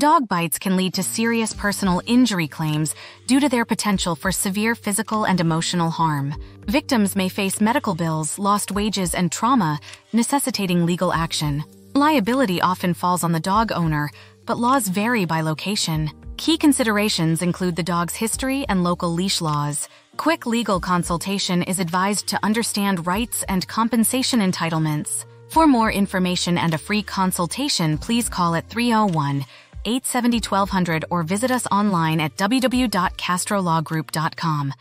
Dog bites can lead to serious personal injury claims due to their potential for severe physical and emotional harm. Victims may face medical bills, lost wages, and trauma, necessitating legal action. Liability often falls on the dog owner, but laws vary by location. Key considerations include the dog's history and local leash laws. Quick legal consultation is advised to understand rights and compensation entitlements. For more information and a free consultation, please call at 301-870-1200 or visit us online at www.castrolawgroup.com.